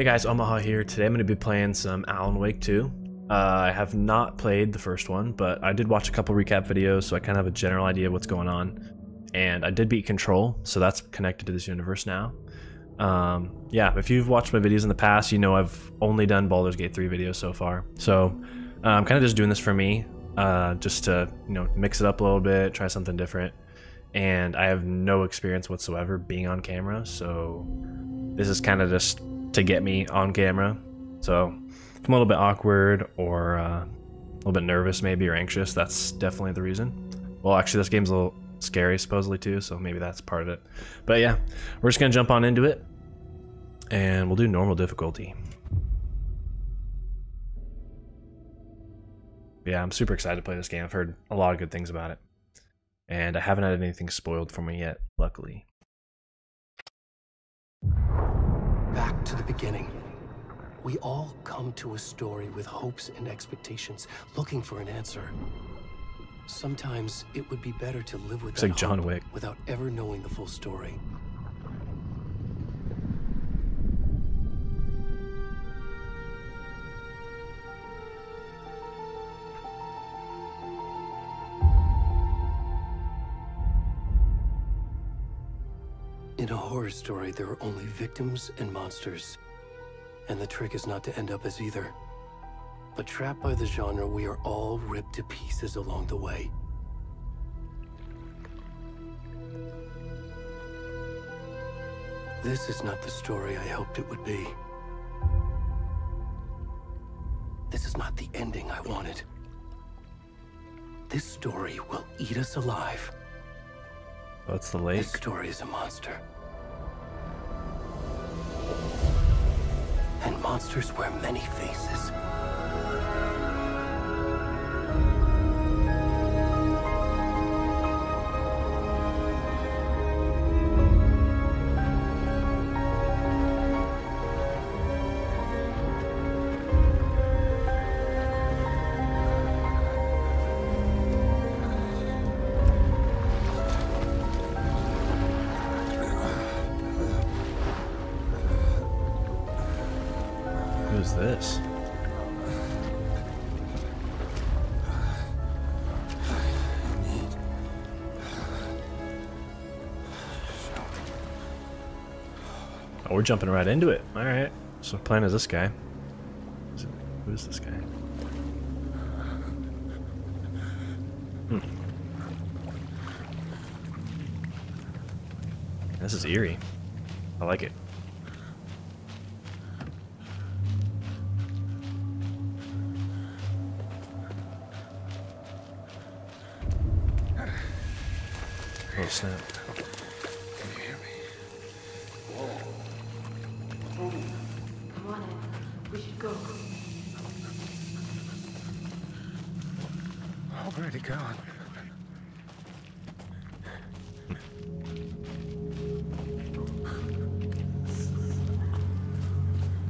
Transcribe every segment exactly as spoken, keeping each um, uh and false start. Hey guys, Omaha here. Today I'm going to be playing some Alan Wake two. Uh, I have not played the first one, but I did watch a couple recap videos, so I kind of have a general idea of what's going on. And I did beat Control, so that's connected to this universe now. Um, yeah, if you've watched my videos in the past, you know I've only done Baldur's Gate three videos so far. So uh, I'm kind of just doing this for me, uh, just to you know mix it up a little bit, try something different. And I have no experience whatsoever being on camera, so this is kind of just to get me on camera. So if I'm a little bit awkward or uh, a little bit nervous maybe, or anxious, that's definitely the reason. Well, actually this game's a little scary supposedly too, so maybe that's part of it. But yeah, we're just gonna jump on into it and we'll do normal difficulty. Yeah, I'm super excited to play this game. I've heard a lot of good things about it. And I haven't had anything spoiled for me yet, luckily. Back to the beginning. We all come to a story with hopes and expectations, looking for an answer. Sometimes it would be better to live with that like John Wick without ever knowing the full story. In a horror story, there are only victims and monsters. And the trick is not to end up as either. But trapped by the genre, we are all ripped to pieces along the way. This is not the story I hoped it would be. This is not the ending I wanted. This story will eat us alive. What's the lake? This story is a monster. And monsters wear many faces. This. Oh, we're jumping right into it. All right. So the plan is this guy. Is it, who is this guy? Hmm. This is eerie. I like it. Snap. Can you hear me? Whoa. Hey, come on, Ed. We should go. Oh, where'd he go?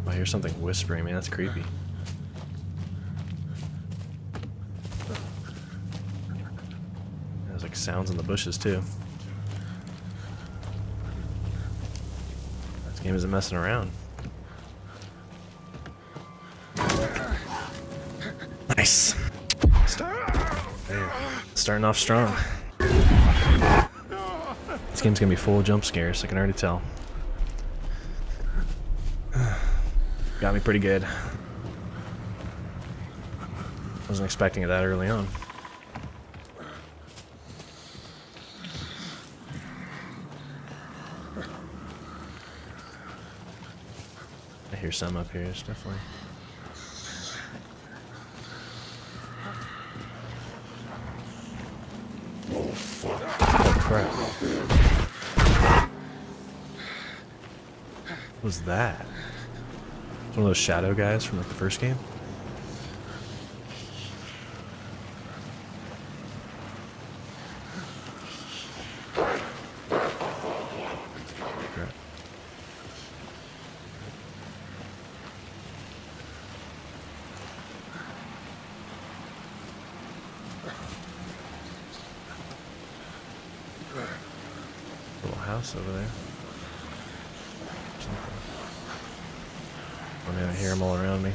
I hear something whispering, man. That's creepy. There's like sounds in the bushes too. Game isn't messing around. Nice. Damn. Starting off strong. This game's gonna be full of jump scares, I can already tell. Got me pretty good. Wasn't expecting it that early on. Hear some up here, it's definitely. Oh, fuck. Oh, crap. What was that? It's one of those shadow guys from like the first game? Little house over there. Something. Oh, now I hear them all around me.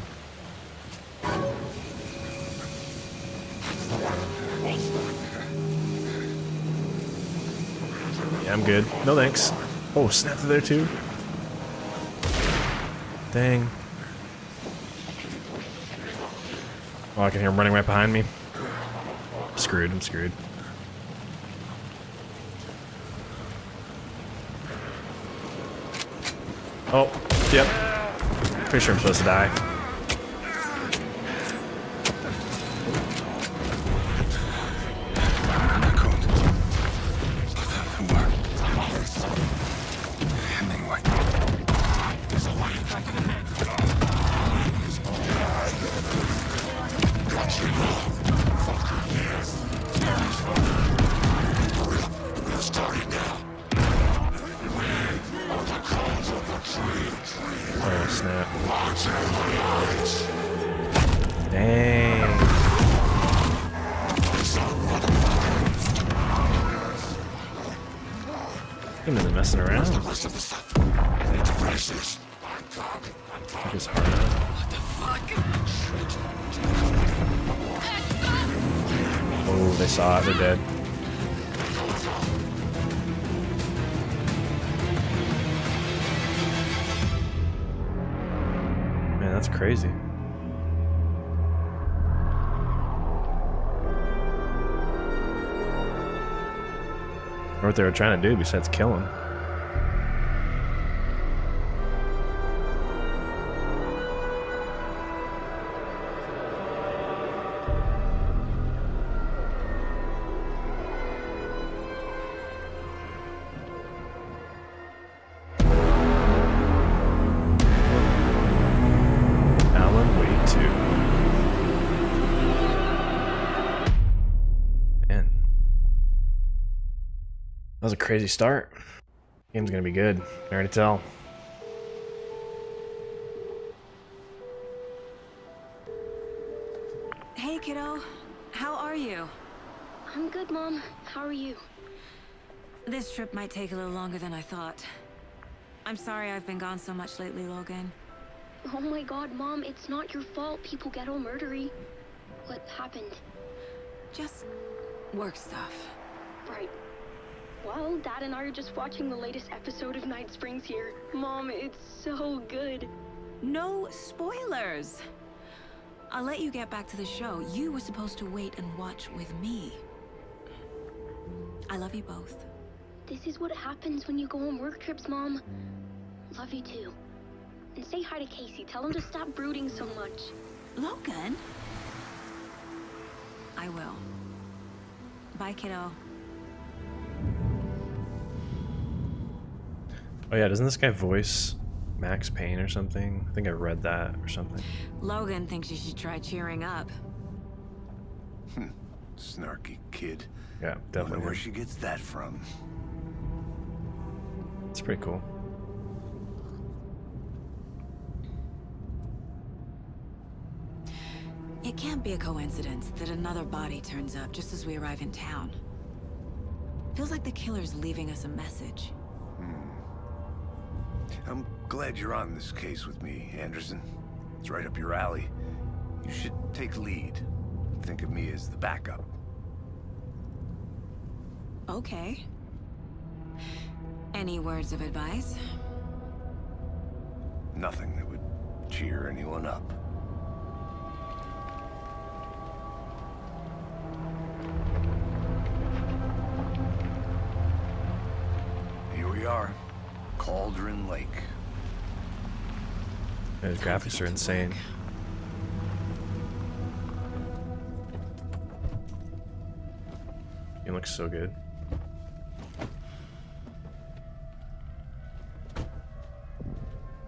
Yeah, I'm good. No thanks. Oh, snap to there too. Dang. Oh, I can hear him running right behind me. I'm screwed, I'm screwed. Oh, yep. Pretty sure I'm supposed to die. What they were trying to do besides kill him. That was a crazy start. Game's gonna be good. I already tell. Hey, kiddo. How are you? I'm good, Mom. How are you? This trip might take a little longer than I thought. I'm sorry I've been gone so much lately, Logan. Oh my God, Mom. It's not your fault. People get all murdery. What happened? Just work stuff. Right. Well, Dad and I are just watching the latest episode of Night Springs here. Mom, it's so good. No spoilers! I'll let you get back to the show. You were supposed to wait and watch with me. I love you both. This is what happens when you go on work trips, Mom. Love you too. And say hi to Casey. Tell him to stop brooding so much. Logan? I will. Bye, kiddo. Oh yeah, doesn't this guy voice Max Payne or something? I think I read that or something. Logan thinks you should try cheering up. Snarky kid. Yeah, definitely. Wonder where she gets that from. It's pretty cool. It can't be a coincidence that another body turns up just as we arrive in town. Feels like the killer's leaving us a message. I'm glad you're on this case with me, Anderson. It's right up your alley. You should take lead. Think of me as the backup. Okay. Any words of advice? Nothing that would cheer anyone up. Here we are. Cauldron Lake. The graphics are insane. It looks so good.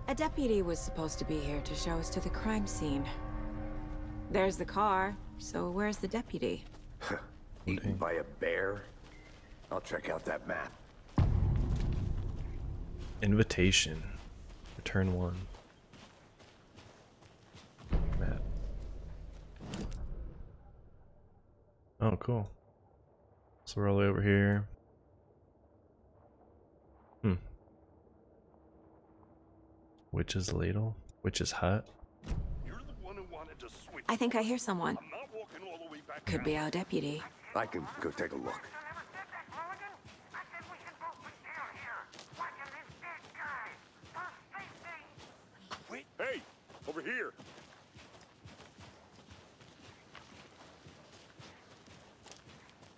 A deputy was supposed to be here to show us to the crime scene. There's the car, so where's the deputy? Eaten by a bear? I'll check out that map. Invitation. Return one. Map. Oh, cool. So we're all the way over here. Hmm. Witch's Ladle? which is hurt. You're the one who wanted to switch. I think I hear someone. I'm not walking all the way back. Could be our deputy. I can go take a look. Hey, over here.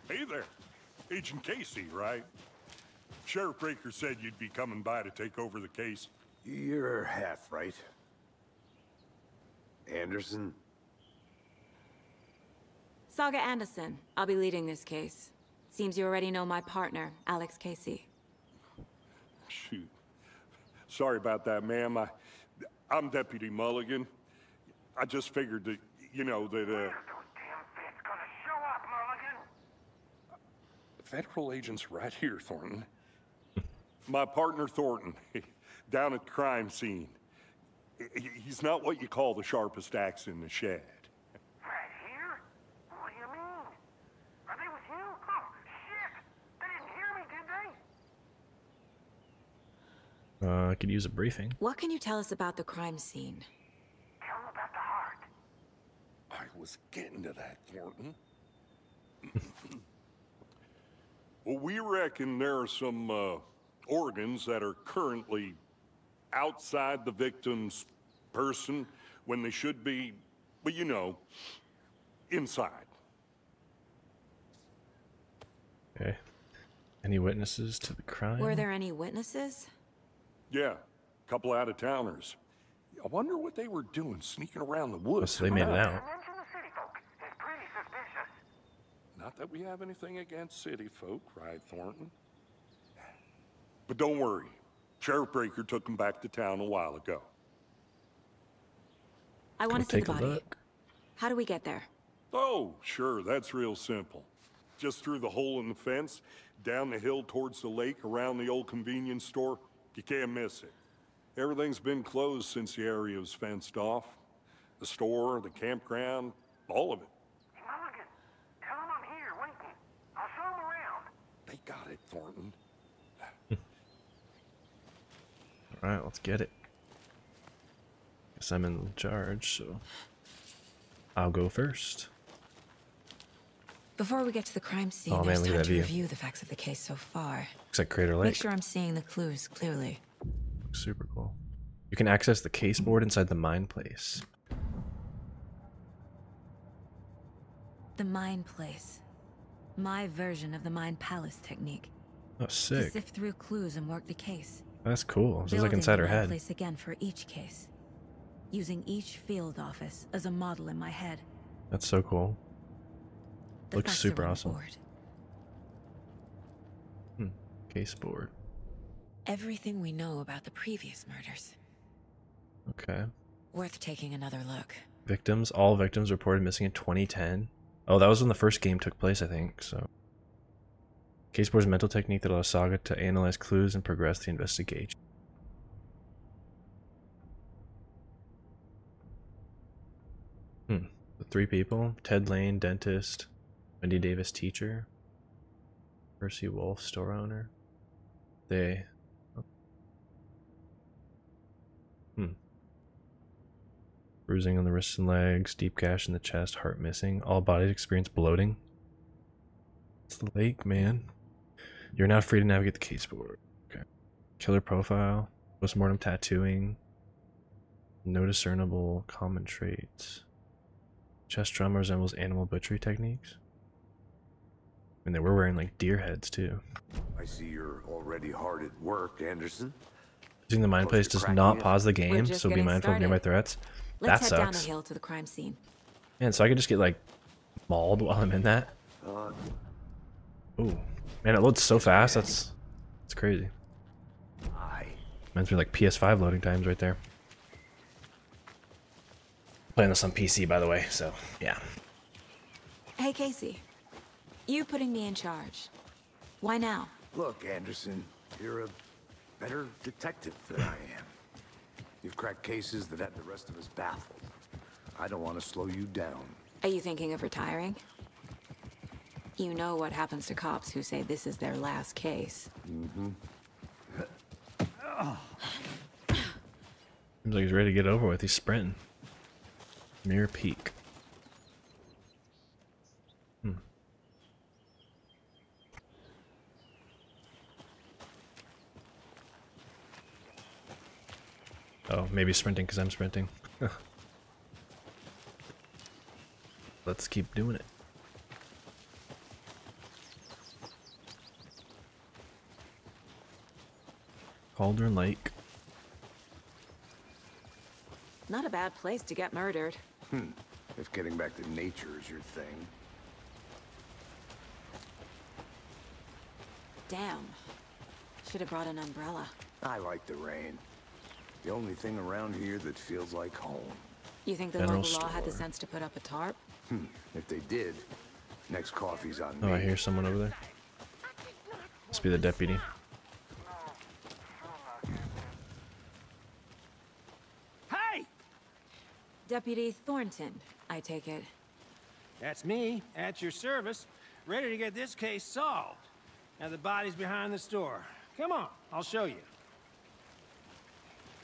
Hey there. Agent Casey, right? Sheriff Breaker said you'd be coming by to take over the case. You're half right. Anderson? Saga Anderson. I'll be leading this case. Seems you already know my partner, Alex Casey. Shoot. Sorry about that, ma'am. I... I'm Deputy Mulligan. I just figured that, you know, that, uh... Where are those damn feds gonna show up, Mulligan? Federal agents right here, Thornton. My partner, Thornton, down at the crime scene. He's not what you call the sharpest axe in the shed. Right here? What do you mean? Are they with you? Oh, shit! They didn't hear me, did they? Uh, I could use a briefing. What can you tell us about the crime scene? Tell them about the heart. I was getting to that, Thornton. Well, we reckon there are some uh, organs that are currently outside the victim's person when they should be, well, you know, inside. Okay. Any witnesses to the crime? Were there any witnesses? Yeah, a couple out of towners. I wonder what they were doing, sneaking around the woods. Oh, so they made it out. Not that we have anything against city folk, right, Thornton? But don't worry, Sheriff Breaker took them back to town a while ago. I want to see the body. How do we get there? Oh, sure, that's real simple. Just through the hole in the fence, down the hill towards the lake, around the old convenience store. You can't miss it. Everything's been closed since the area was fenced off. The store, the campground, all of it. Hey, Mulligan, tell them I'm here waiting. I'll show them around. They got it, Thornton. All right, let's get it. Guess I'm in charge, so I'll go first. Before we get to the crime scene, oh, there's man, time to view. review the facts of the case so far. Looks like Crater Lake. Make sure I'm seeing the clues clearly. Looks super cool. You can access the case board inside the mine place. The mine place. My version of the mine palace technique. Oh, sick. To sift through clues and work the case. That's cool. It's like inside her head. Place again for each case. Using each field office as a model in my head. That's so cool. The Looks super awesome. Board. Hmm. Case board. Everything we know about the previous murders. Okay. Worth taking another look. Victims. All victims reported missing in twenty ten. Oh, that was when the first game took place, I think. So. Case board's mental technique that allows Saga to analyze clues and progress the investigation. Hmm. The three people: Ted Lane, dentist. Wendy Davis, teacher. Percy Wolf, store owner. They... Oh. Hmm. Bruising on the wrists and legs, deep gash in the chest, heart missing. All bodies experience bloating. It's the lake, man. You're now free to navigate the case board. Okay. Killer profile. Postmortem tattooing. No discernible common traits. Chest trauma resembles animal butchery techniques. And they were wearing like deer heads too. I see you're already hard at work, Anderson. Using the mine place does not pause the game, so be mindful of nearby threats. That sucks. Let's head down the hill to the crime scene. Man, so I could just get like mauled while I'm in that. Uh, Ooh, man, it loads so fast. That's that's crazy. Reminds me like P S five loading times right there. I'm playing this on P C, by the way, so yeah. Hey, Casey. You putting me in charge. Why now? Look, Anderson, you're a better detective than I am. You've cracked cases that had the rest of us baffled. I don't want to slow you down. Are you thinking of retiring? You know what happens to cops who say this is their last case. Mm-hmm. Seems like he's ready to get over with. He's sprinting. Mirror Peak. Hmm. Oh, maybe sprinting because I'm sprinting. Let's keep doing it. Cauldron Lake. Not a bad place to get murdered. Hmm. If getting back to nature is your thing. Damn. Should have brought an umbrella. I like the rain. The only thing around here that feels like home. You think the local law had the sense to put up a tarp? Hmm. If they did, next coffee's on me. Oh, I hear someone over there. Must be the deputy. Deputy Thornton, I take it. That's me, at your service, ready to get this case solved. Now the body's behind the store. Come on, I'll show you.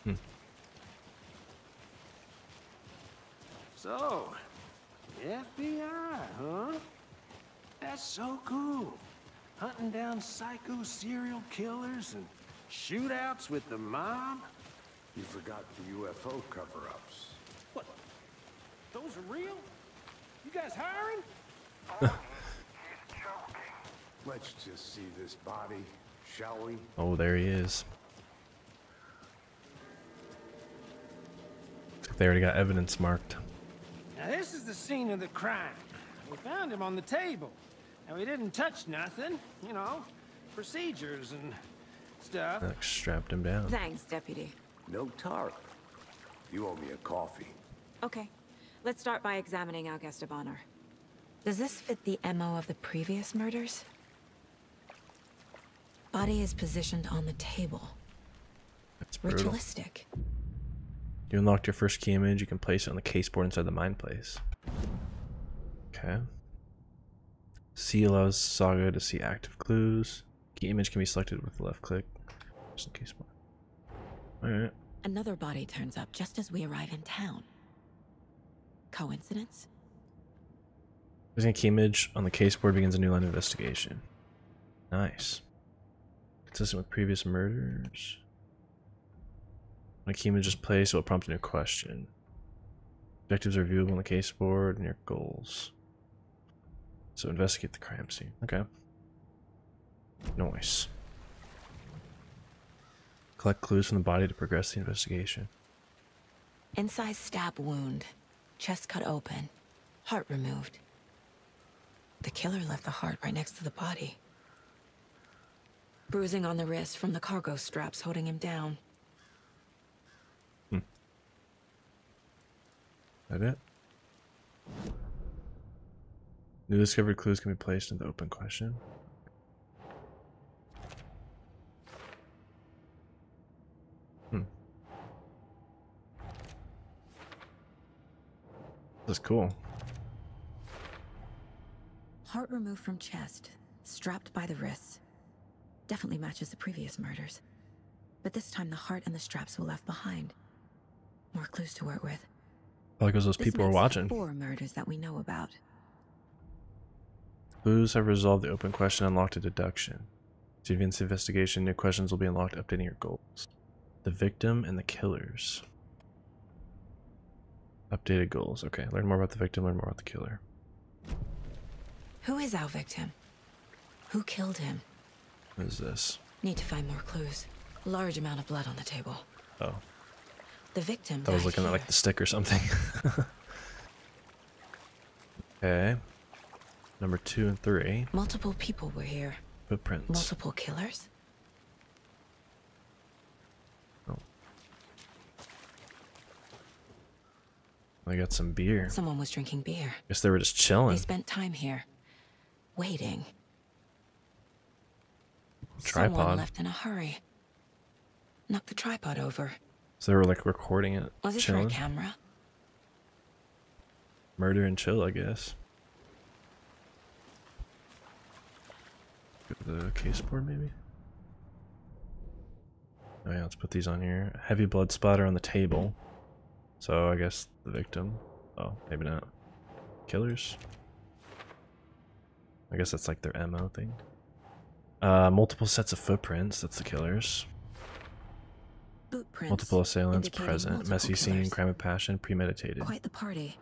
Hmm. So, F B I, huh? That's so cool. Hunting down psycho serial killers and shootouts with the mob. You forgot the U F O cover-ups. Those are real? You guys hiring? Oh, he's joking. Let's just see this body, shall we? Oh, there he is. They already got evidence marked. Now this is the scene of the crime. We found him on the table. Now we didn't touch nothing, you know, procedures and stuff. Like, strapped him down. Thanks, deputy. No tarp. You owe me a coffee. Okay. Let's start by examining our guest of honor. Does this fit the M O of the previous murders? Body is positioned on the table. That's brutal. Ritualistic. You unlocked your first key image. You can place it on the case board inside the mine place. Okay. C allows Saga to see active clues. Key image can be selected with the left click. Just in case. Alright. Another body turns up just as we arrive in town. Coincidence? Using a key image on the case board begins a new line of investigation. Nice. Consistent with previous murders. When a key image is placed, it will prompt a new question. Objectives are viewable on the case board and your goals. So investigate the crime scene. Okay. Nice. Collect clues from the body to progress the investigation. Inside stab wound. Chest cut open, heart removed. The killer left the heart right next to the body. Bruising on the wrist from the cargo straps holding him down. Hmm. That it? New discovered clues can be placed in the open question. Hmm. That's cool. Heart removed from chest, strapped by the wrists. Definitely matches the previous murders. But this time the heart and the straps were left behind. More clues to work with. Like those people were watching. Four murders that we know about. Clues have resolved the open question, unlocked a deduction. To advance the investigation, new questions will be unlocked, updating your goals. The victim and the killers. Updated goals. Okay, learn more about the victim, learn more about the killer. Who is our victim? Who killed him? What is this? Need to find more clues. Large amount of blood on the table. Oh. The victim. I was looking here. At like the stick or something. Okay. Number two and three. Multiple people were here. Footprints. Multiple killers? I got some beer. Someone was drinking beer. Guess they were just chilling. They spent time here, waiting. Tripod. Someone left in a hurry. Knocked the tripod over. So they were like recording it. Was it for a camera? Murder and chill, I guess. Go to the case board, maybe. Oh yeah, let's put these on here. Heavy blood splatter on the table. So I guess the victim. Oh, maybe not. Killers. I guess that's like their M O thing. Uh, multiple sets of footprints. That's the killers. Footprints multiple assailants present. Multiple Messy killers. Scene, crime of passion, premeditated. Quite the party.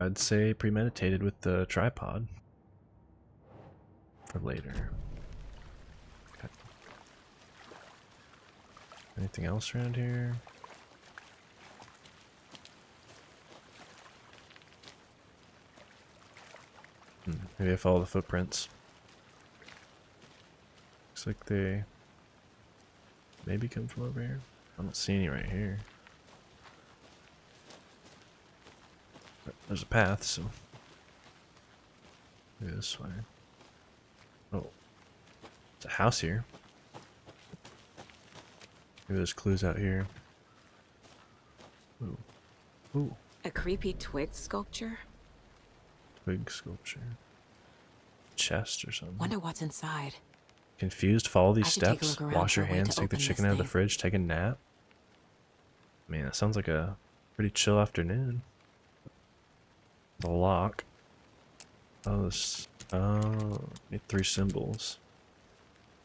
I'd say premeditated with the tripod. For later. Okay. Anything else around here? Hmm, maybe I follow the footprints. Looks like they maybe come from over here. I don't see any right here. But there's a path, so maybe this way. Oh, it's a house here. Maybe there's clues out here. Ooh, ooh. A creepy twig sculpture. Twig sculpture. Chest or something. Wonder what's inside. Confused, follow these steps, wash your hands, take the chicken out of the fridge, take a nap. Man, that sounds like a pretty chill afternoon. The lock. Oh, this, oh, need three symbols.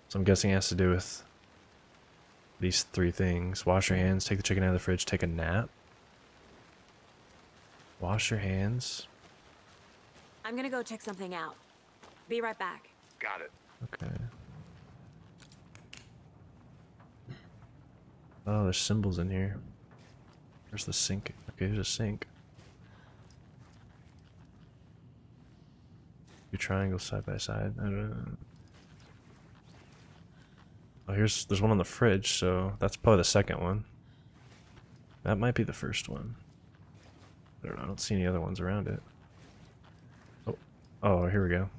So I'm guessing it has to do with these three things. Wash your hands, take the chicken out of the fridge, take a nap. Wash your hands. I'm gonna go check something out. Be right back. Got it. Okay. Oh, there's symbols in here. Where's the sink? Okay, there's a sink. Two triangles side by side. I don't know. Oh, here's there's one on the fridge, so that's probably the second one. That might be the first one. I don't know, I don't see any other ones around it. Oh, oh, here we go.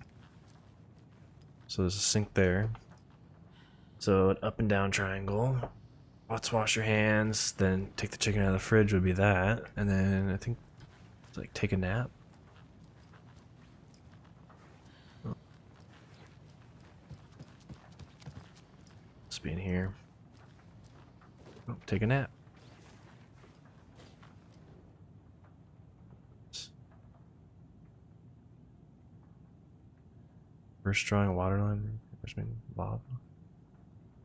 So there's a sink there. So an up and down triangle. Let's wash your hands, then take the chicken out of the fridge would be that, and then I think it's like take a nap. Oh. Must be in here. Oh, take a nap. First drawing waterline, which means lava.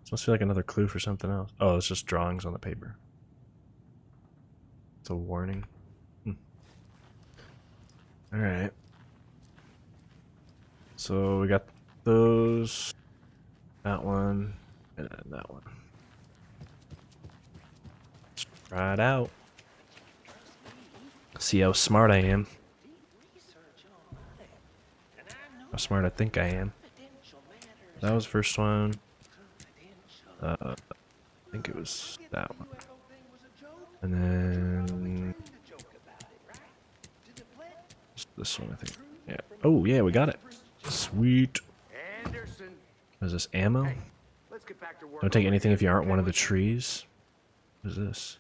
This must feel like another clue for something else. Oh, it's just drawings on the paper. It's a warning. Hmm. Alright. So we got those. That one. And that one. Let's try it out. See how smart I am. How smart I think I am. That was the first one. Uh, I think it was that one. And then this one, I think. Yeah. Oh, yeah, we got it. Sweet. What is this? Ammo? Don't take anything if you aren't one of the trees. What is this?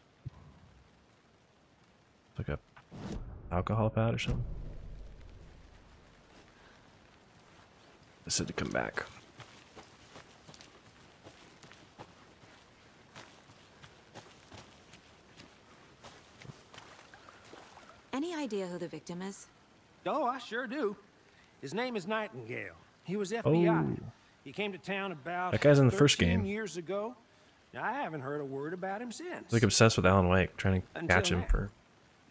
Like a alcohol pad or something? I said to come back. Any idea who the victim is? Oh, I sure do. His name is Nightingale. He was F B I. Oh. He came to town about that guy's in the first game. Years ago. Now, I haven't heard a word about him since. He's like obsessed with Alan Wake, trying to Until catch him now. for.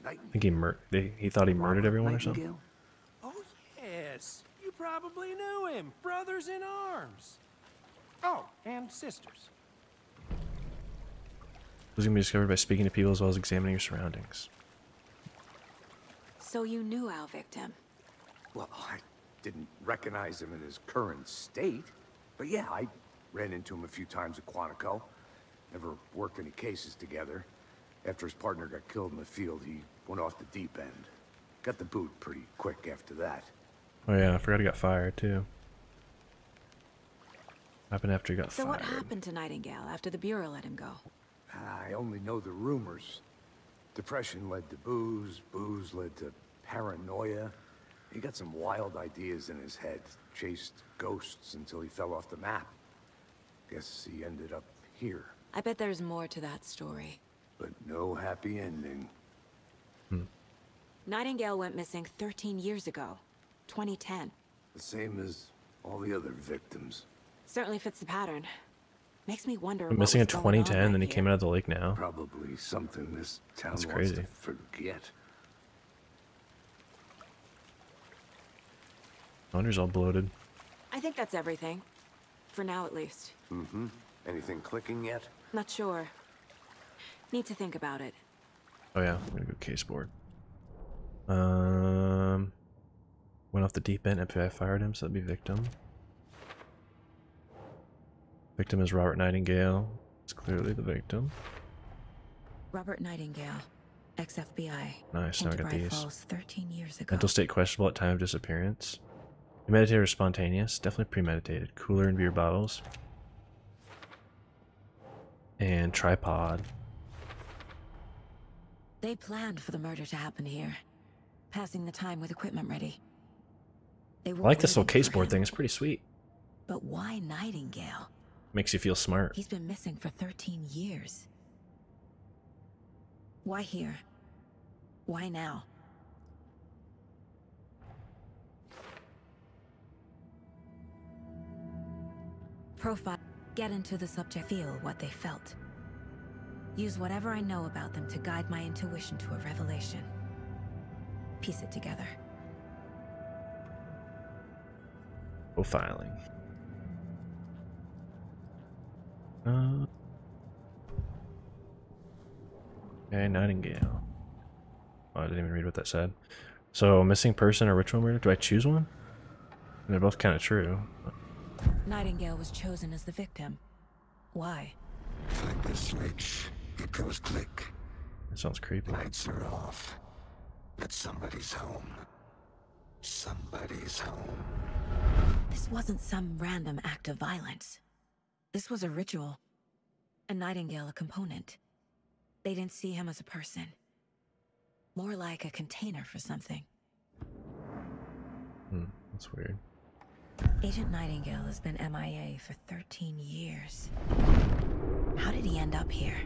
I think he mur they, he thought he murdered everyone or something. Oh yes, you probably knew him. Brothers in arms. Oh, and sisters. This is gonna be discovered by speaking to people as well as examining your surroundings. So you knew our victim? Well, I didn't recognize him in his current state. But yeah, I ran into him a few times at Quantico. Never worked any cases together. After his partner got killed in the field, he went off the deep end. Got the boot pretty quick after that. Oh yeah, I forgot he got fired too. Happened after he got fired. So what happened to Nightingale after the Bureau let him go? I only know the rumors. Depression led to booze, booze led to paranoia. He got some wild ideas in his head, chased ghosts until he fell off the map. Guess he ended up here. I bet there's more to that story. But no happy ending. Hmm. Nightingale went missing thirteen years ago, twenty ten. The same as all the other victims. Certainly fits the pattern. Makes me wonder. I'm missing in twenty ten, then he came out of the lake now. Probably something this town wants to forget. My water's all bloated. I think that's everything. For now, at least. Mm-hmm. Anything clicking yet? Not sure. Need to think about it. Oh yeah, I'm gonna go case board. Um, went off the deep end after I fired him, so that'd be victim. Victim is Robert Nightingale. It's clearly the victim. Robert Nightingale, ex F B I. Nice. Now I got these. thirteen years ago. Mental state questionable at time of disappearance. Premeditated or spontaneous? Definitely premeditated. Cooler and beer bottles. And tripod. They planned for the murder to happen here, passing the time with equipment ready. They I like this little case board thing. It's pretty sweet. But why Nightingale? Makes you feel smart. He's been missing for thirteen years. Why here? Why now? Profile. Get into the subject. Feel what they felt. Use whatever I know about them to guide my intuition to a revelation. Piece it together. Profiling. Uh, okay, Nightingale. Oh, I didn't even read what that said. So, missing person or ritual murder? Do I choose one? And they're both kind of true. Nightingale was chosen as the victim. Why? Click the switch. It goes click. That sounds creepy. Lights are off. But somebody's home. Somebody's home. This wasn't some random act of violence. This was a ritual, a Nightingale a component. They didn't see him as a person. More like a container for something. Hmm, that's weird. Agent Nightingale has been M I A for thirteen years. How did he end up here?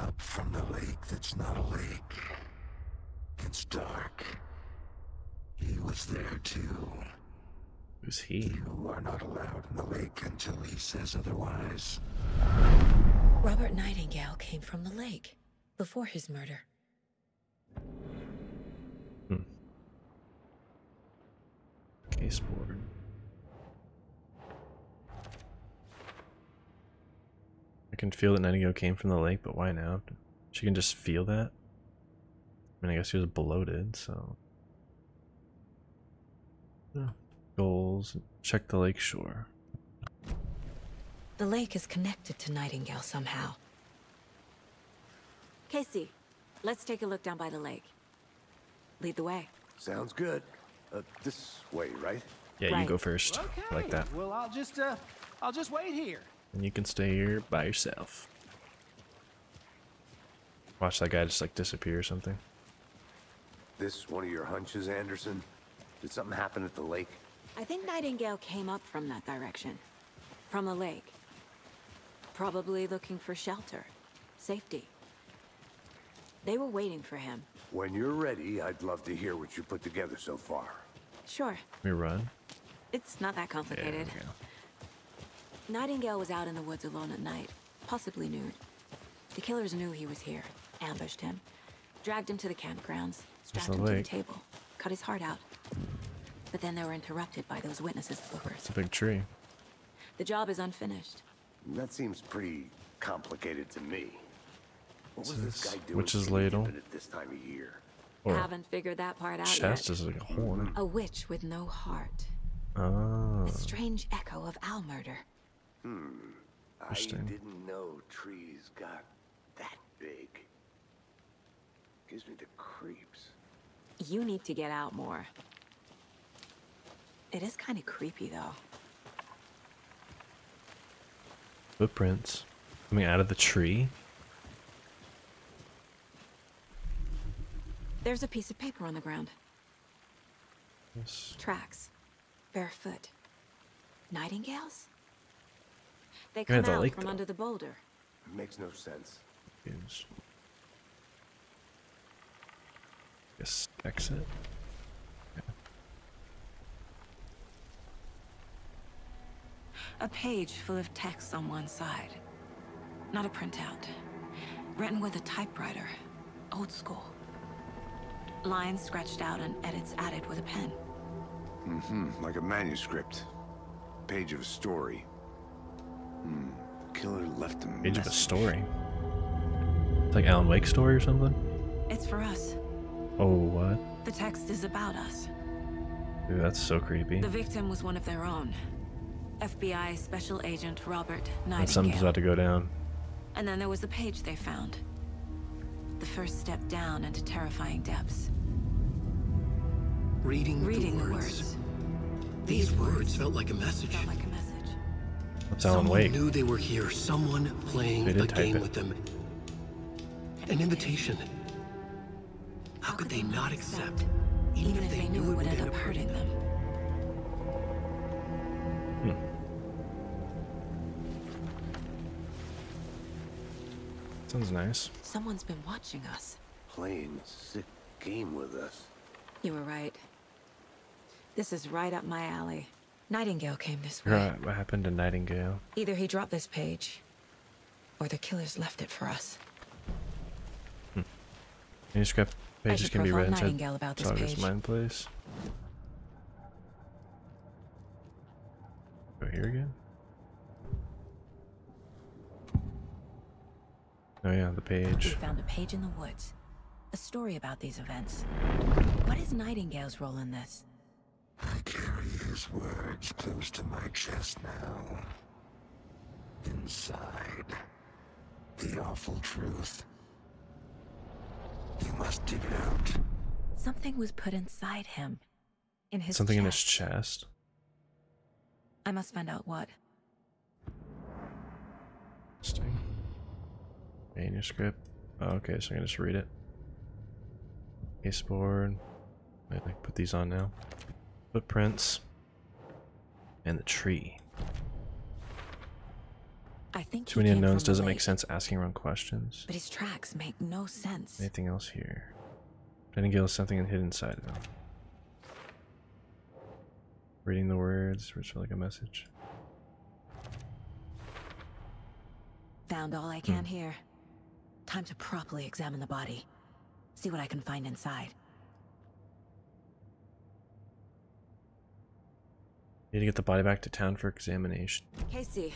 Up from the lake that's not a lake. It's dark. He was there too. Who's he? You are not allowed in the lake until he says otherwise. Robert Nightingale came from the lake before his murder. Hmm. Case board. I can feel that Nightingale came from the lake, but why now? She can just feel that? I mean, I guess he was bloated, so... Yeah. Goals. Check the lake shore. The lake is connected to Nightingale somehow. Casey, let's take a look down by the lake. Lead the way. Sounds good. Uh, this way, right? Yeah, right. You go first. Okay. I like that. Well, I'll just, uh, I'll just wait here. And you can stay here by yourself. Watch that guy just like disappear or something. This one of your hunches, Anderson? Did something happen at the lake? I think Nightingale came up from that direction. From the lake. Probably looking for shelter. Safety. They were waiting for him. When you're ready, I'd love to hear what you put together so far. Sure. We run? It's not that complicated. Yeah, okay. Nightingale was out in the woods alone at night. Possibly nude. The killers knew he was here. Ambushed him. Dragged him to the campgrounds. Strapped him to the table. Cut his heart out. But then they were interrupted by those witnesses at the first. It's a big tree. The job is unfinished. That seems pretty complicated to me. What was this guy doing? Witch's ladle. At this time of year? Or haven't figured that part out chest yet. Is like a horn. A witch with no heart. Oh. A strange echo of owl murder. Hmm. I didn't know trees got that big. Gives me the creeps. You need to get out more. It is kind of creepy, though. Footprints coming out of the tree. There's a piece of paper on the ground. Yes. Tracks. Barefoot. Nightingales? They come out lake, from though. under the boulder. It makes no sense. Yes. Yes, exit. Yeah. A page full of text on one side. Not a printout. Written with a typewriter. Old school. Lines scratched out and edits added with a pen. Mm-hmm. Like a manuscript. Page of a story. Hmm. Killer left a message. Page of a story. It's like Alan Wake's story or something. It's for us. Oh, what? The text is about us. Dude, that's so creepy. The victim was one of their own. F B I Special Agent Robert Nightingale. And something's about to go down. And then there was the page they found. The first step down into terrifying depths. Reading, Reading the, words. the words. These, These words, words felt like a message. Felt like a message. That's Alan Wake. Someone knew they were here. Someone playing a game it. with them. An invitation. How could they not accept, even if they knew it would end up hurting them? Hmm. Sounds nice. Someone's been watching us. Playing a sick game with us. You were right. This is right up my alley. Nightingale came this way. Right, what happened to Nightingale? Either he dropped this page, or the killers left it for us. Hmm. Manuscript. Pages can be read inside Saga's mind place. Go here again? Oh yeah, the page. We found a page in the woods. A story about these events. What is Nightingale's role in this? I carry his words close to my chest now. Inside. The awful truth. You must dig it out. Something was put inside him. In his Something chest. in his chest? I must find out what. Interesting. Manuscript. Oh, okay, so I can just read it. Caseboard. I like put these on now. Footprints. And the tree. I think too many unknowns doesn't make sense asking wrong questions. But his tracks make no sense. Anything else here? Nightingale is something hidden inside of him. Reading the words, which feel like a message. Found all I can hmm. here. Time to properly examine the body. See what I can find inside. Need to get the body back to town for examination. Casey.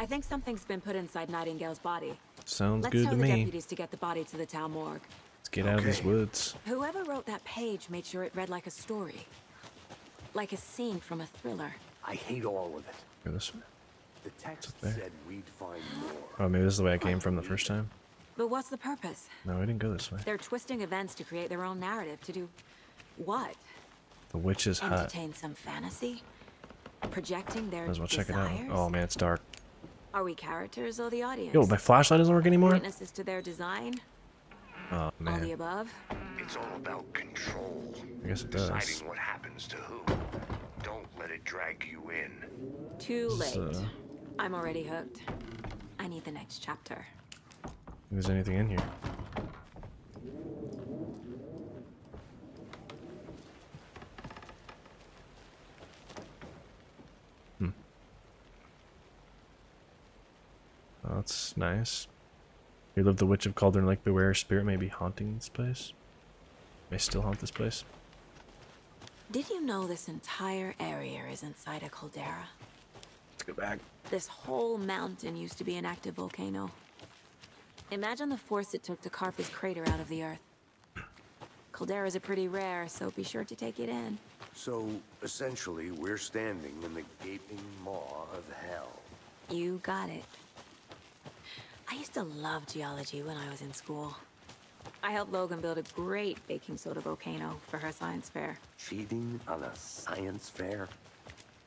I think something's been put inside Nightingale's body. Sounds Let's good to me. Let's tell the deputies to get the body to the town morgue. Let's get okay. out of these woods. Whoever wrote that page made sure it read like a story. Like a scene from a thriller. I hate all of it. Look at this one. The text said we'd find more. Oh, maybe this is the way I came from the first time. But what's the purpose? No, I didn't go this way. They're twisting events to create their own narrative. To do what? The witch's hut. Entertain some fantasy? Projecting their desires? Might as well check it out. Oh man, it's dark. Are we characters or the audience? Yo, my flashlight doesn't work anymore. Witnesses to their design. Oh man. All the above. It's all about control. I guess it does. Deciding what happens to who. Don't let it drag you in. Too late. So. I'm already hooked. I need the next chapter. If there's anything in here. Oh, that's nice. Here lived the witch of Cauldron Lake. Beware, spirit may be haunting this place. May still haunt this place. Did you know this entire area is inside a caldera? Let's go back. This whole mountain used to be an active volcano. Imagine the force it took to carve this crater out of the earth. Calderas are pretty rare, so be sure to take it in. So, essentially, we're standing in the gaping maw of hell. You got it. I used to love geology when I was in school. I helped Logan build a great baking soda volcano for her science fair. Cheating on a science fair?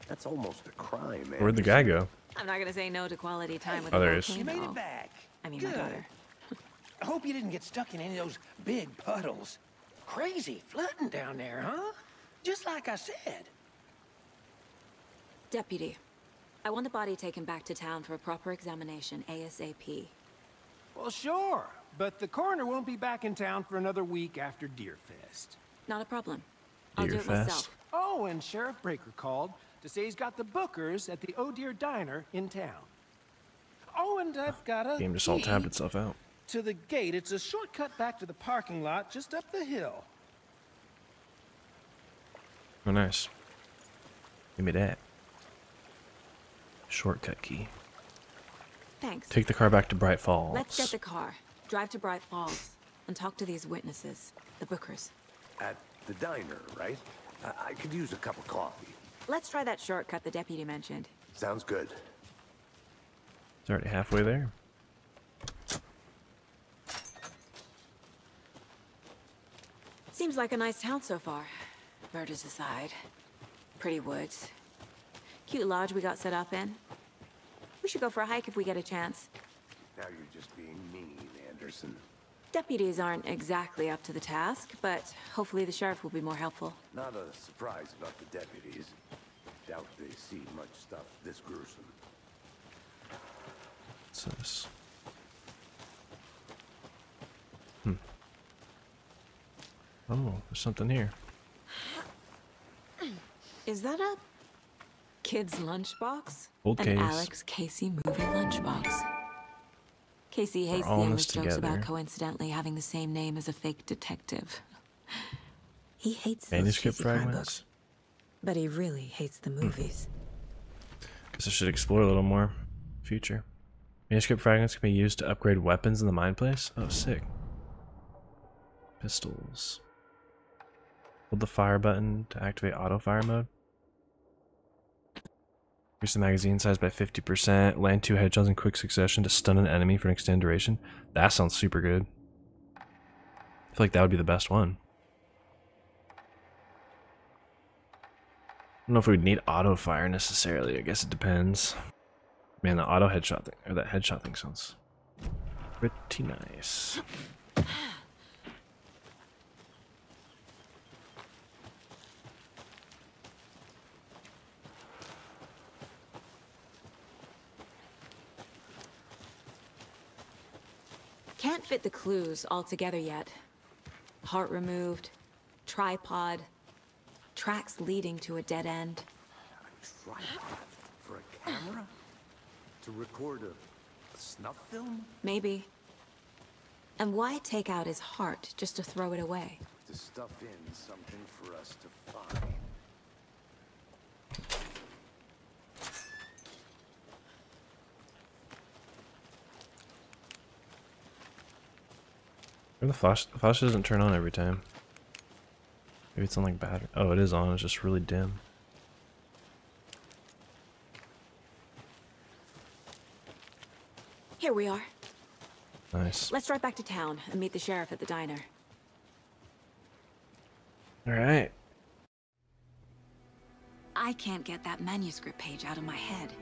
That's almost a crime, man. Where'd the guy go? I'm not gonna say no to quality time hey, with oh, the volcano. You made it back. I mean, Good. my daughter. I hope you didn't get stuck in any of those big puddles. Crazy flooding down there, huh? Just like I said. Deputy, I want the body taken back to town for a proper examination, ASAP. Well, sure, but the coroner won't be back in town for another week after Deerfest. Not a problem. I'll do it myself. Oh, and Sheriff Breaker called to say he's got the Bookers at the Oh Dear Diner in town. Oh, and I've got a game just all tabbed itself out. To the gate, it's a shortcut back to the parking lot just up the hill. Oh, nice. Give me that shortcut key. Thanks. Take the car back to Bright Falls. Let's get the car. Drive to Bright Falls and talk to these witnesses, the Bookers. At the diner, right? I, I could use a cup of coffee. Let's try that shortcut the deputy mentioned. Sounds good. It's already halfway there. Seems like a nice town so far. Murders aside. Pretty woods. Cute lodge we got set up in. We should go for a hike if we get a chance. Now you're just being mean, Anderson. Deputies aren't exactly up to the task, but hopefully the sheriff will be more helpful. Not a surprise about the deputies. Doubt they see much stuff this gruesome. What's this? Hmm. Oh, there's something here. Is that a kid's lunchbox? Old An case. Alex Casey movie lunchbox. Casey hates the endless jokes about coincidentally having the same name as a fake detective. He hates the manuscript fragments, but he really hates the movies. Guess I should explore a little more. Future manuscript fragments can be used to upgrade weapons in the mine place. Oh, sick. Pistols. Hold the fire button to activate auto fire mode. Increase the magazine size by fifty percent. Land two headshots in quick succession to stun an enemy for an extended duration. That sounds super good. I feel like that would be the best one. I don't know if we'd need auto fire necessarily. I guess it depends. Man, the auto headshot thing, or that headshot thing sounds pretty nice. Can't fit the clues all together yet. Heart removed, tripod, tracks leading to a dead end. A tripod for a camera? To record a, a snuff film? Maybe. And why take out his heart just to throw it away? To stuff in something for us to find. The flash, the flash doesn't turn on every time. Maybe it's on like battery. Oh, it is on. It's just really dim. Here we are. Nice. Let's drive back to town and meet the sheriff at the diner. All right. I can't get that manuscript page out of my head.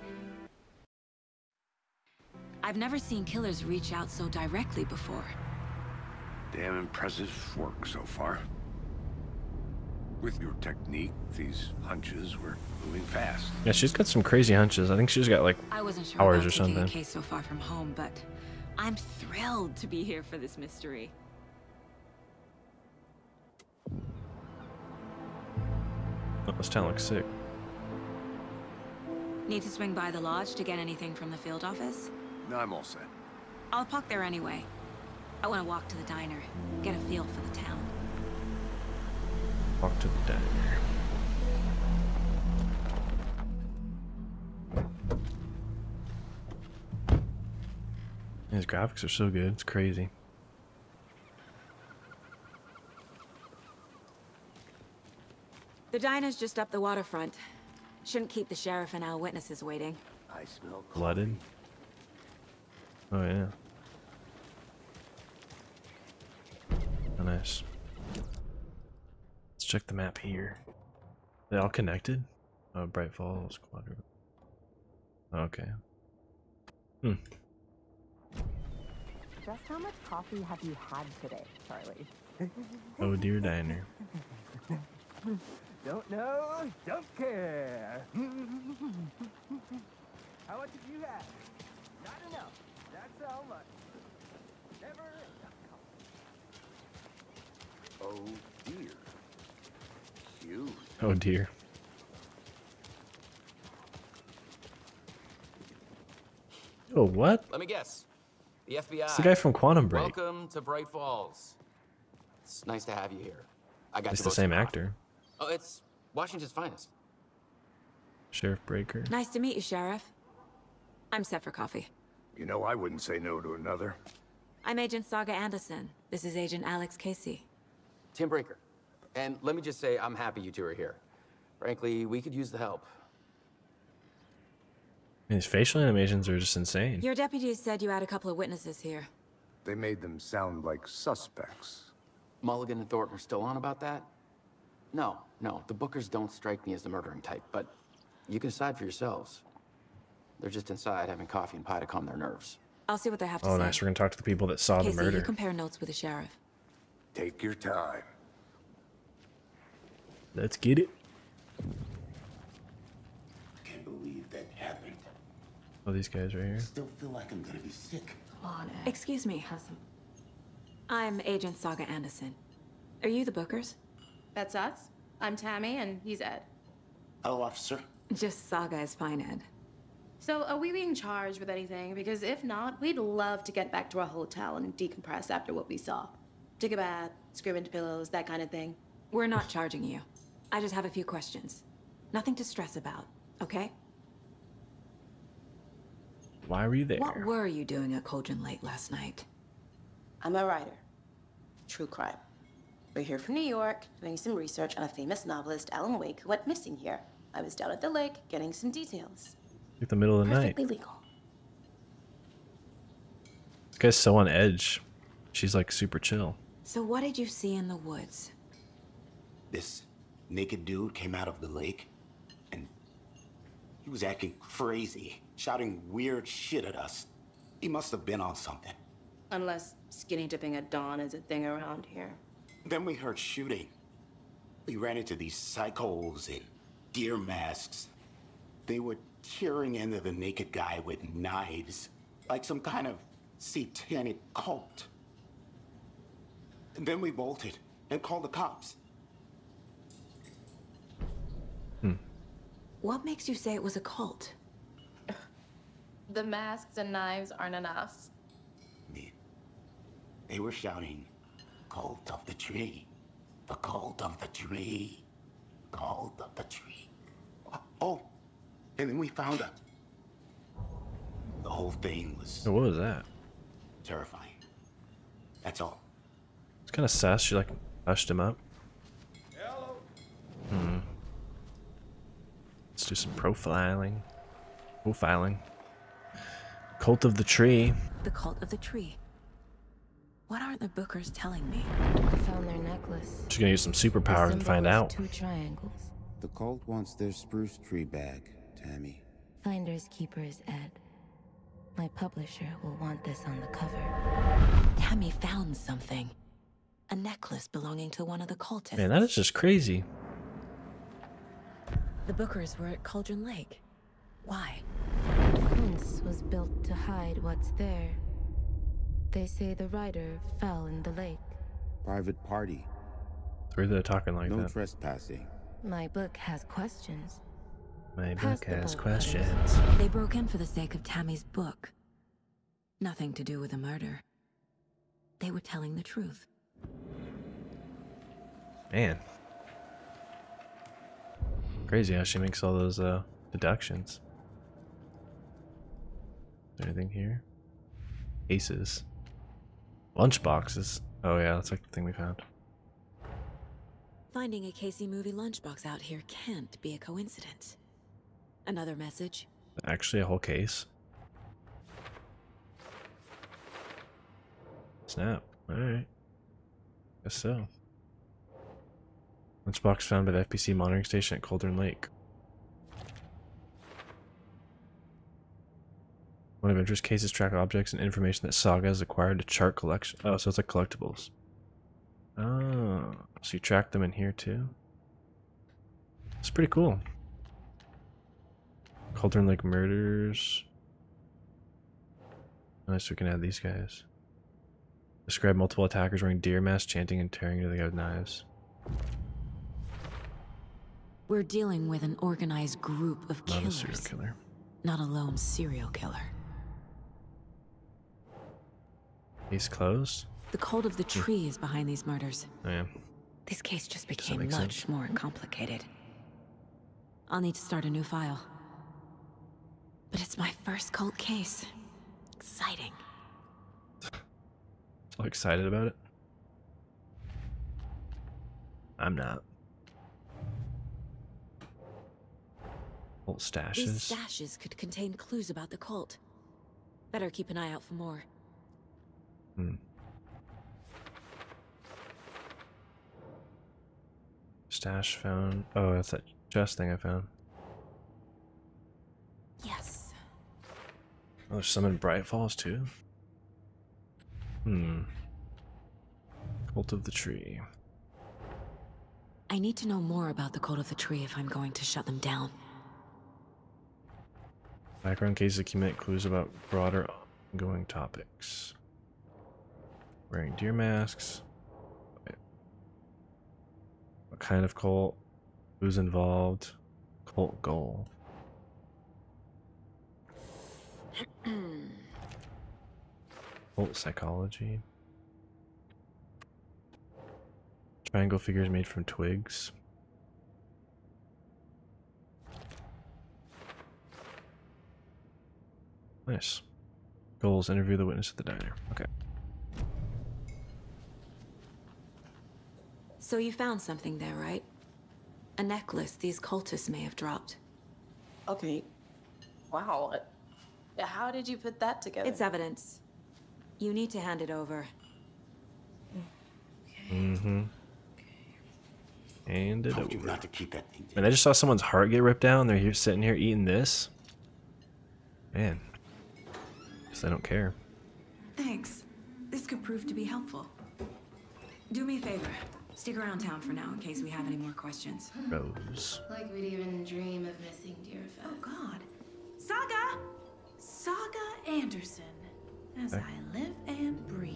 I've never seen killers reach out so directly before. Damn impressive work so far. With your technique, these hunches were moving fast. Yeah, she's got some crazy hunches. I think she's got like I wasn't sure hours or something. I wasn't sure about taking a case so far from home, but I'm thrilled to be here for this mystery. Oh, this town looks sick. Need to swing by the lodge to get anything from the field office? No, I'm all set. I'll park there anyway. I want to walk to the diner, get a feel for the town. Walk to the diner. His graphics are so good, it's crazy. The diner's just up the waterfront. Shouldn't keep the sheriff and our witnesses waiting. I smell blooded. Oh yeah. Nice. Let's check the map here. Are they all connected? Oh, Bright Falls, Quadrant. Okay. Hmm. Just how much coffee have you had today, Charlie? Oh Dear Diner. Don't know, don't care. How much did you have? Not enough. That's how much. Never enough. Oh dear. Huge. Oh dear. Oh, what? Let me guess. The F B I. It's the guy from Quantum Break. Welcome to Bright Falls. It's nice to have you here. I got. It's the same actor. Oh, it's Washington's finest. Sheriff Breaker. Nice to meet you, Sheriff. I'm set for coffee. You know, I wouldn't say no to another. I'm Agent Saga Anderson. This is Agent Alex Casey. Tim Breaker. And let me just say, I'm happy you two are here. Frankly, we could use the help. I mean, his facial animations are just insane. Your deputies said you had a couple of witnesses here. They made them sound like suspects. Mulligan and Thornton are still on about that? No, no, the Bookers don't strike me as the murdering type, but you can decide for yourselves. They're just inside having coffee and pie to calm their nerves. I'll see what they have to say. Oh, nice. We're going to talk to the people that saw the murder. You compare notes with the sheriff. Take your time. Let's get it. Can't believe that happened. Oh, these guys right here. Still feel like I'm gonna be sick. Come on, Ed. Excuse me, Hassan. I'm Agent Saga Anderson. Are you the Bookers? That's us. I'm Tammy, and he's Ed. Hello, officer. Just Saga is fine, Ed. So, are we being charged with anything? Because if not, we'd love to get back to our hotel and decompress after what we saw. Take a bath, scream into pillows, that kind of thing. We're not charging you. I just have a few questions. Nothing to stress about, okay? Why were you there? What were you doing at Cauldron Lake last night? I'm a writer. True crime. We're here from New York, doing some research on a famous novelist, Alan Wake, who went missing here. I was down at the lake, getting some details. At the middle of the night. Perfectly legal. This guy's so on edge. She's like super chill. So what did you see in the woods? This naked dude came out of the lake, and he was acting crazy, shouting weird shit at us. He must have been on something. Unless skinny dipping at dawn is a thing around here. Then we heard shooting. We ran into these psychos in deer masks. They were tearing into the naked guy with knives, like some kind of satanic cult. And then we bolted and called the cops. Hmm. What makes you say it was a cult? The masks and knives aren't enough. They, they were shouting, "Cult of the Tree, the Cult of the Tree, Cult of the Tree." Oh, and then we found out. The whole thing was. What was that? Terrifying. That's all. It's kind of sus. She like hushed him up. Hello. Hmm. Let's do some profiling. Profiling. Cult of the Tree. The Cult of the Tree. What aren't the Bookers telling me? I found their necklace. She's gonna use some superpowers and find out. Two triangles. The cult wants their spruce tree bag, Tammy. Finder's keeper is Ed. My publisher will want this on the cover. Tammy found something. A necklace belonging to one of the cultists. Man, that is just crazy. The Bookers were at Cauldron Lake. Why? Once was built to hide what's there. They say the writer fell in the lake. Private party. Through the talking like no that. No trespassing. My book has questions. My Past book has questions. Letters. They broke in for the sake of Tammy's book. Nothing to do with the murder. They were telling the truth. Man. Crazy how she makes all those uh, deductions. Is there anything here? Cases. Lunch boxes. Oh yeah, that's like the thing we found. Finding a Casey movie lunchbox out here can't be a coincidence. Another message? Actually a whole case. Snap. Alright. Guess so. Lunchbox found by the F P C monitoring station at Cauldron Lake. One of interest cases track objects and information that Saga has acquired to chart collection. Oh, so it's like collectibles. Oh, so you track them in here too? It's pretty cool. Cauldron Lake murders. Nice, we can add these guys. Describe multiple attackers wearing deer masks, chanting and tearing into the guy with knives. We're dealing with an organized group of killers. Not a serial killer. Not a lone serial killer. Case closed? The Cult of the Tree is behind these murders. Oh, yeah. This case just became much sense? more complicated. I'll need to start a new file. But it's my first cult case. Exciting. So excited about it? I'm not. Cult stashes? These stashes could contain clues about the cult. Better keep an eye out for more. Hmm. Stash found. Oh, that's that chest thing I found. Yes. Oh, there's some in Bright Falls too. Hmm. Cult of the Tree. I need to know more about the Cult of the Tree if I'm going to shut them down. Background cases accumulate clues about broader ongoing topics. Wearing deer masks. What kind of cult? Who's involved? Cult goal. Cult psychology. Triangle figures made from twigs. Nice. Goals, interview the witness at the diner. Okay. So you found something there, right? A necklace these cultists may have dropped. Okay. Wow. How did you put that together? It's evidence. You need to hand it over. Okay. Mm-hmm. Okay. Hand it over. Not to keep that thing down. Man, I just saw someone's heart get ripped down. They're here, sitting here eating this. Man. Guess I don't care. Thanks. This could prove to be helpful. Do me a favor. Stick around town for now in case we have any more questions. Rose. Like we'd even dream of missing Deerfest. Oh God. Saga! Saga Anderson. As okay. I live and breathe.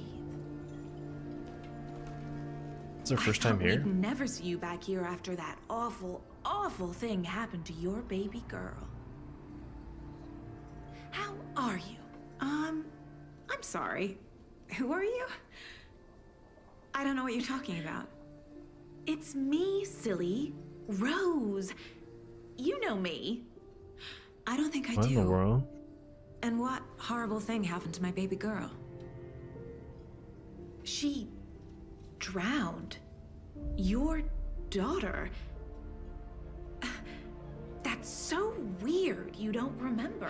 It's our first I time here. We'd never see you back here after that awful, awful thing happened to your baby girl. How are you? Um, I'm sorry. Who are you? I don't know what you're talking about. It's me, silly. Rose. You know me. I don't think I what do. In the world? And what horrible thing happened to my baby girl? She drowned. Your daughter. That's so weird you don't remember.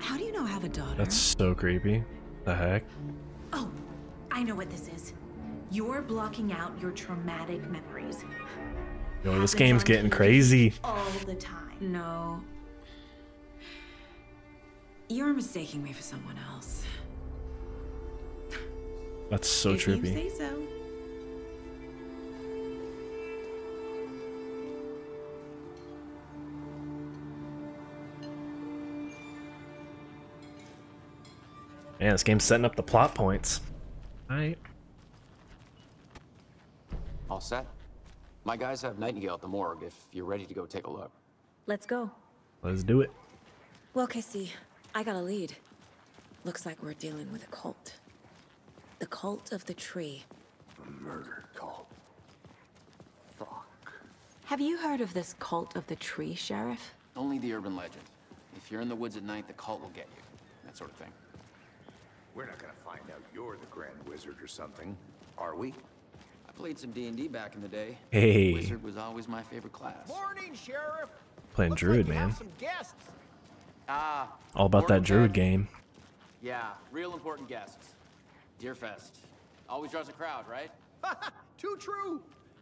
How do you know I have a daughter? That's so creepy. The heck? Oh, I know what this is. You're blocking out your traumatic memories. Yo, this game's getting crazy. All the time. No. You're mistaking me for someone else. That's so if trippy. You say so. Man, this game's setting up the plot points. All right. All set. My guys have Nightingale at the morgue if you're ready to go take a look. Let's go. Let's do it. Well, Casey, I got a lead. Looks like we're dealing with a cult. The Cult of the Tree. A murder cult. Fuck. Have you heard of this Cult of the Tree, Sheriff? Only the urban legend. If you're in the woods at night, the cult will get you. That sort of thing. We're not gonna find out you're the Grand Wizard or something, are we? Played some D and D back in the day. Hey. Wizard was always my favorite class. Morning, Sheriff. Playing Looks Druid, like man. Uh, All about that Druid game. Yeah, real important guests. Deerfest. Always draws a crowd, right? Too true.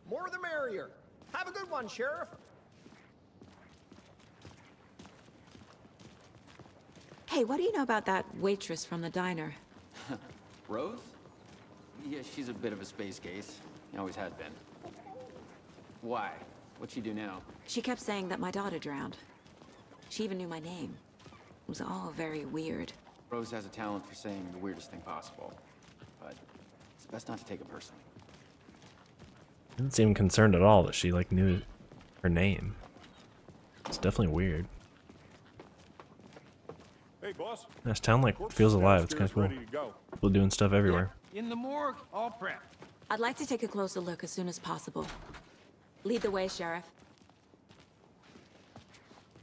More the merrier. Have a good one, Sheriff. Hey, what do you know about that waitress from the diner? Rose? Yeah, she's a bit of a space case. Always has been. Why? What'd she do now? She kept saying that my daughter drowned. She even knew my name. It was all very weird. Rose has a talent for saying the weirdest thing possible, but it's best not to take it personally. Didn't seem concerned at all that she like knew her name. It's definitely weird. Hey, boss. This town like feels alive. It's kind of cool. People doing stuff everywhere. In the morgue, all prep. I'd like to take a closer look as soon as possible. Lead the way, Sheriff.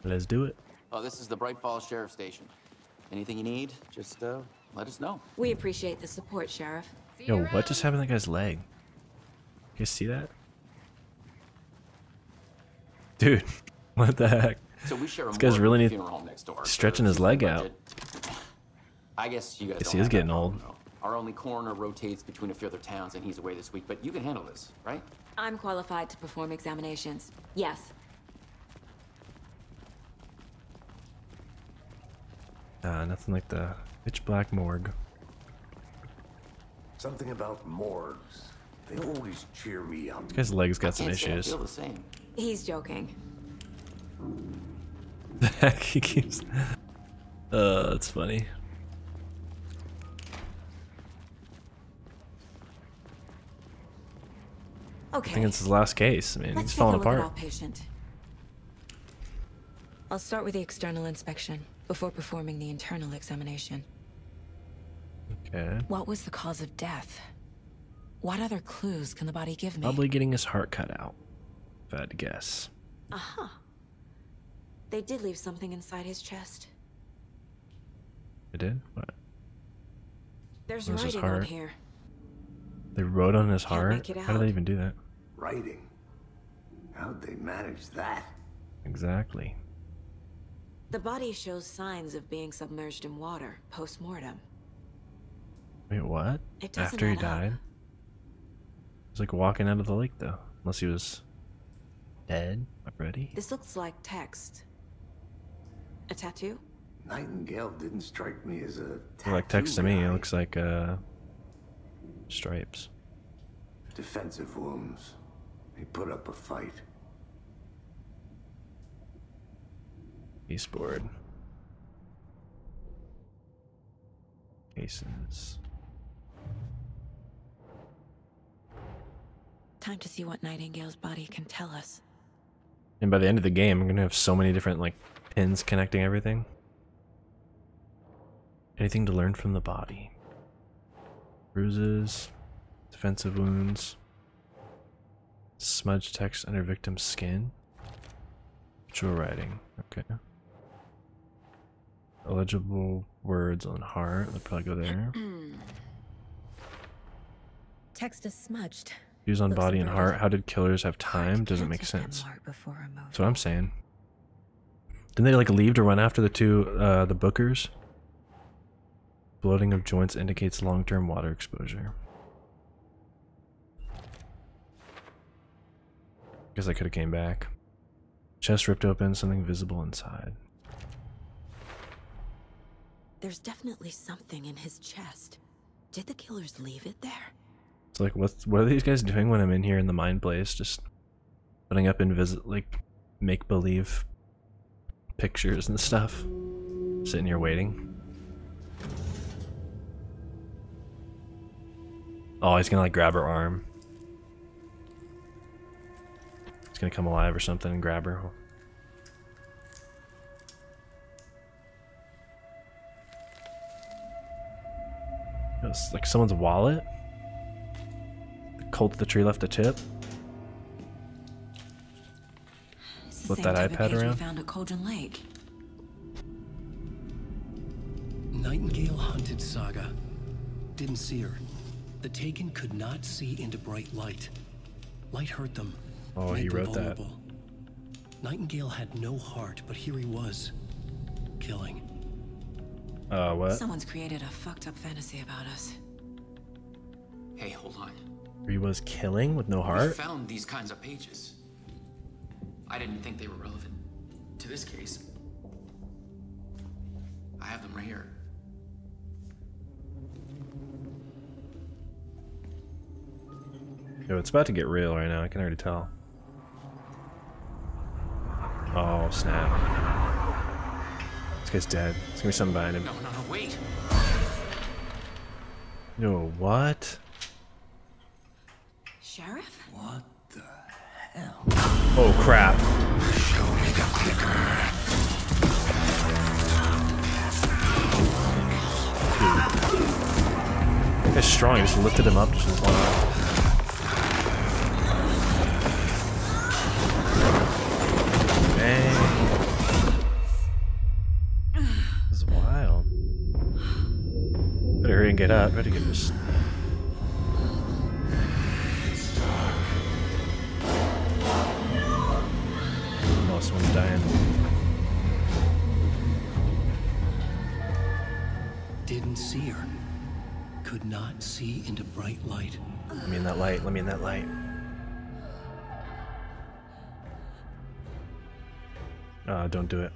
Let's do it. Oh, this is the Bright Falls Sheriff Station. Anything you need, just uh, let us know. We appreciate the support, Sheriff. Yo, what just happened to that guy's leg? You guys see that? Dude, what the heck? So we share this guy's really need next door, stretching so his leg budget. out. I guess you guys. Guess he is getting old. Though. Our only coroner rotates between a few other towns, and he's away this week. But you can handle this, right? I'm qualified to perform examinations. Yes. Uh, nothing like the pitch black morgue. Something about morgues. They always cheer me up. This guy's leg's got some issues. I feel the same. He's joking. The heck he keeps. Uh, that's funny. Okay. I think it's his last case. I mean, Let's he's falling apart. I'll start with the external inspection before performing the internal examination. Okay. What was the cause of death? What other clues can the body give me? Probably getting his heart cut out, if I had to guess. Uh-huh. They did leave something inside his chest. They did? What? There's Where's writing on here. They wrote on his heart? How did they even do that? Writing? How'd they manage that? Exactly. The body shows signs of being submerged in water post-mortem. Wait, what? After he died? Up. He was like walking out of the lake though. Unless he was dead already. This looks like text. A tattoo? Nightingale didn't strike me as a tattoo. Like text to me, it looks like uh stripes. Defensive wounds. He put up a fight. Eastboard. Cases. Time to see what Nightingale's body can tell us. And by the end of the game, I'm gonna have so many different like pins connecting everything. Anything to learn from the body. Bruises, defensive wounds, smudge text under victim's skin, ritual writing. Okay. Illegible words on heart. They'll probably go there. Text is smudged. Views on body and heart. How did killers have time? Doesn't make sense. That's what I'm saying. Didn't they like leave to run after the two uh, the bookers? Bloating of joints indicates long-term water exposure. Guess I could have came back. Chest ripped open. Something visible inside. There's definitely something in his chest. Did the killers leave it there? It's like, what's, what are these guys doing when I'm in here in the mind place? Just putting up invis- like make-believe pictures and stuff. Sitting here waiting. Oh, he's gonna like grab her arm. He's gonna come alive or something and grab her. It's like someone's wallet. The Cult of the Tree left a tip. Flip that iPad around. We found a Cauldron Lake. Nightingale hunted Saga. Didn't see her. The Taken could not see into bright light. Light hurt them. Oh, he wrote that. Nightingale had no heart, but here he was, killing. Uh, what? Someone's created a fucked up fantasy about us. Hey, hold on. He was killing with no heart? We found these kinds of pages. I didn't think they were relevant to this case. I have them right here. Yo, it's about to get real right now. I can already tell. Oh, snap. guy's dead. There's gonna be something behind him. No, no, no, wait. No, what? Sheriff? What the hell? Oh crap. Show me the clicker. Dude. That guy's strong, he just lifted him up just with one arm. Get up, ready to get this. Oh, someone's dying. Didn't see her. Could not see into bright light. Let me in that light, let me in that light. Ah, oh, don't do it.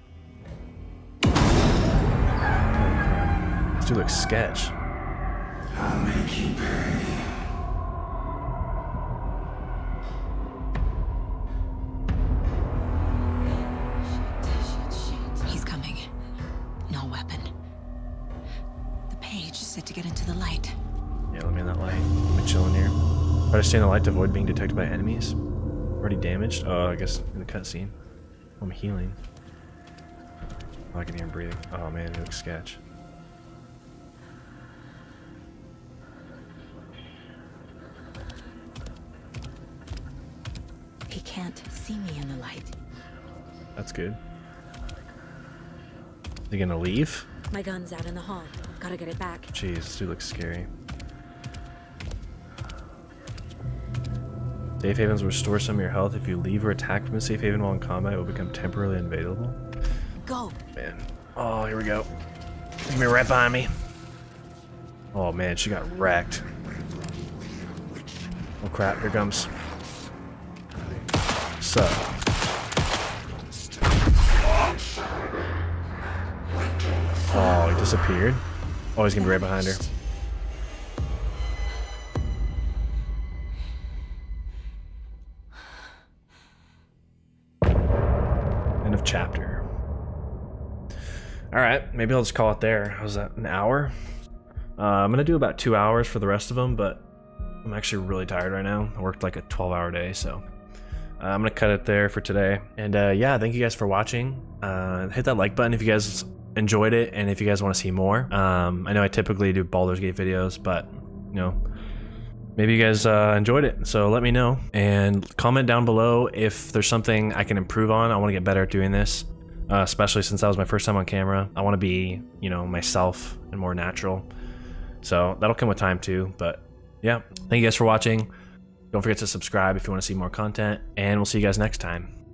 This dude looks sketch. I'll make you pay. He's coming. No weapon. The page is set to get into the light. Yeah, let me in that light. Let me chill in here. Try to stay in the light to avoid being detected by enemies. Already damaged? Oh, I guess in the cutscene. I'm healing. Oh, I can hear him breathing. Oh man, it looks sketch. See me in the light. That's good. Are you gonna leave? My gun's out in the hall. Gotta get it back. Jeez, this dude looks scary. Safe havens restore some of your health. If you leave or attack from a safe haven while in combat, it will become temporarily invadable. Go. Man. Oh, here we go. Give me right behind me. Oh man, she got wrecked. Oh crap, here comes. Up. Oh, he disappeared. Oh, he's gonna be right behind her. End of chapter. All right, maybe I'll just call it there. How's that? An hour? Uh, I'm gonna do about two hours for the rest of them, but I'm actually really tired right now. I worked like a twelve hour day, so. Uh, I'm gonna cut it there for today. And uh, yeah, thank you guys for watching. Uh, hit that like button if you guys enjoyed it and if you guys want to see more. Um, I know I typically do Baldur's Gate videos, but you know, maybe you guys uh, enjoyed it. So let me know and comment down below if there's something I can improve on. I want to get better at doing this, uh, especially since that was my first time on camera. I want to be, you know, myself and more natural. So that'll come with time too. But yeah, thank you guys for watching. Don't forget to subscribe if you want to see more content, and we'll see you guys next time.